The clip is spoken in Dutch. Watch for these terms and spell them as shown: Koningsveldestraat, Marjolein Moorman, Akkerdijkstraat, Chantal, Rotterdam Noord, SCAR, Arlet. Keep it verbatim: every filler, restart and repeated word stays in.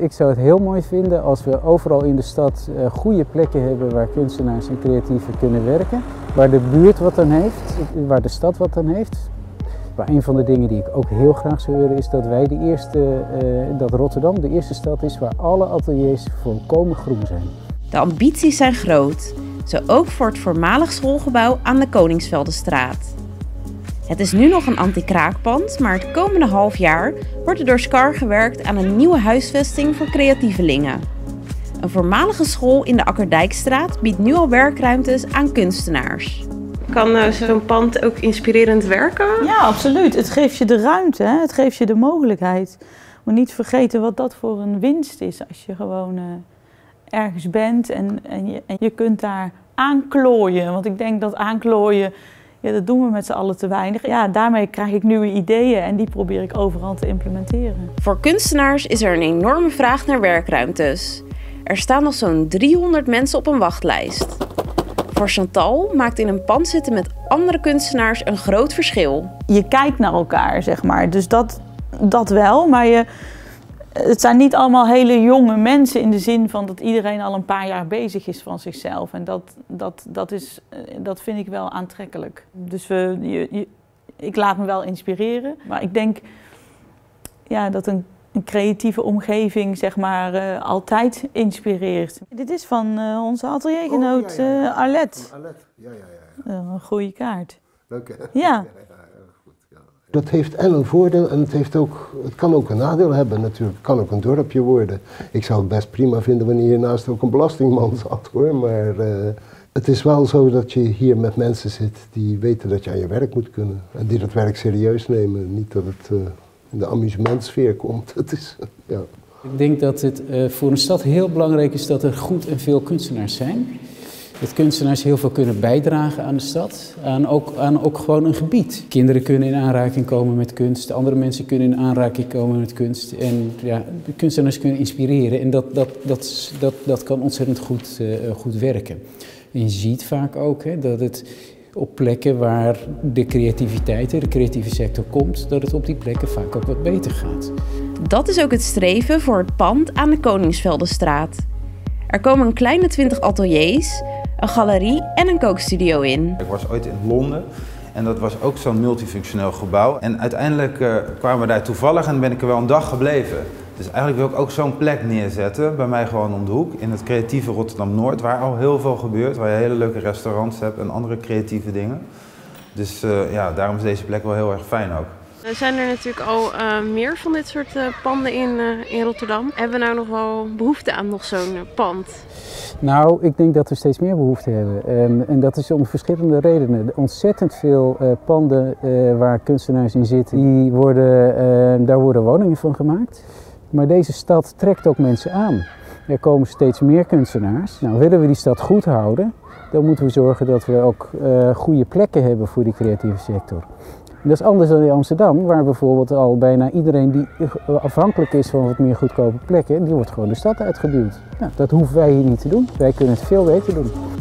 Ik zou het heel mooi vinden als we overal in de stad goede plekken hebben waar kunstenaars en creatieven kunnen werken. Waar de buurt wat aan heeft, waar de stad wat aan heeft. Maar een van de dingen die ik ook heel graag zou willen is dat, wij de eerste, dat Rotterdam de eerste stad is waar alle ateliers volkomen groen zijn. De ambities zijn groot, zo ook voor het voormalig schoolgebouw aan de Koningsveldestraat. Het is nu nog een anti-kraakpand, maar het komende half jaar wordt er door SCAR gewerkt aan een nieuwe huisvesting voor creatievelingen. Een voormalige school in de Akkerdijkstraat biedt nu al werkruimtes aan kunstenaars. Kan zo'n pand ook inspirerend werken? Ja, absoluut. Het geeft je de ruimte, hè? Het geeft je de mogelijkheid. Maar niet vergeten wat dat voor een winst is als je gewoon uh, ergens bent en, en, je, en je kunt daar aanklooien. Want ik denk dat aanklooien... Ja, dat doen we met z'n allen te weinig. Ja, daarmee krijg ik nieuwe ideeën en die probeer ik overal te implementeren. Voor kunstenaars is er een enorme vraag naar werkruimtes. Er staan nog zo'n driehonderd mensen op een wachtlijst. Voor Chantal maakt in een pand zitten met andere kunstenaars een groot verschil. Je kijkt naar elkaar, zeg maar. Dus dat, dat wel, maar je... Het zijn niet allemaal hele jonge mensen in de zin van dat iedereen al een paar jaar bezig is van zichzelf. En dat, dat, dat, is, dat vind ik wel aantrekkelijk. Dus we, je, je, ik laat me wel inspireren. Maar ik denk ja, dat een, een creatieve omgeving zeg maar, uh, altijd inspireert. Dit is van uh, onze ateliergenoot oh, ja, ja, ja. Uh, Arlet. Arlet. Ja, ja, ja. Uh, een goede kaart. Leuk hè? Ja. Ja, ja. Dat heeft en een voordeel en het, heeft ook, het kan ook een nadeel hebben natuurlijk. Het kan ook een dorpje worden. Ik zou het best prima vinden wanneer hiernaast ook een belastingman zat hoor. Maar uh, het is wel zo dat je hier met mensen zit die weten dat je aan je werk moet kunnen. En die dat werk serieus nemen. Niet dat het uh, in de amusementsfeer komt. Het is, uh, ja. Ik denk dat het uh, voor een stad heel belangrijk is dat er goed en veel kunstenaars zijn. Dat kunstenaars heel veel kunnen bijdragen aan de stad, aan ook, aan ook gewoon een gebied. Kinderen kunnen in aanraking komen met kunst, andere mensen kunnen in aanraking komen met kunst. En ja, de kunstenaars kunnen inspireren en dat, dat, dat, dat, dat kan ontzettend goed, uh, goed werken. En je ziet vaak ook hè, dat het op plekken waar de creativiteit, de creatieve sector komt, dat het op die plekken vaak ook wat beter gaat. Dat is ook het streven voor het pand aan de Koningsveldestraat. Er komen een kleine twintig ateliers, een galerie en een kookstudio in. Ik was ooit in Londen en dat was ook zo'n multifunctioneel gebouw. En uiteindelijk uh, kwamen we daar toevallig en ben ik er wel een dag gebleven. Dus eigenlijk wil ik ook zo'n plek neerzetten, bij mij gewoon om de hoek, in het creatieve Rotterdam Noord, waar al heel veel gebeurt, waar je hele leuke restaurants hebt en andere creatieve dingen. Dus uh, ja, daarom is deze plek wel heel erg fijn ook. Er zijn er natuurlijk al uh, meer van dit soort uh, panden in, uh, in Rotterdam. Hebben we nou nog wel behoefte aan nog zo'n uh, pand? Nou, ik denk dat we steeds meer behoefte hebben. En, en dat is om verschillende redenen. Ontzettend veel uh, panden uh, waar kunstenaars in zitten, die worden, uh, daar worden woningen van gemaakt. Maar deze stad trekt ook mensen aan. Er komen steeds meer kunstenaars. Nou, willen we die stad goed houden, dan moeten we zorgen dat we ook uh, goede plekken hebben voor die creatieve sector. Dat is anders dan in Amsterdam, waar bijvoorbeeld al bijna iedereen die afhankelijk is van wat meer goedkope plekken, die wordt gewoon de stad uitgeduwd. Nou, dat hoeven wij hier niet te doen. Wij kunnen het veel beter doen.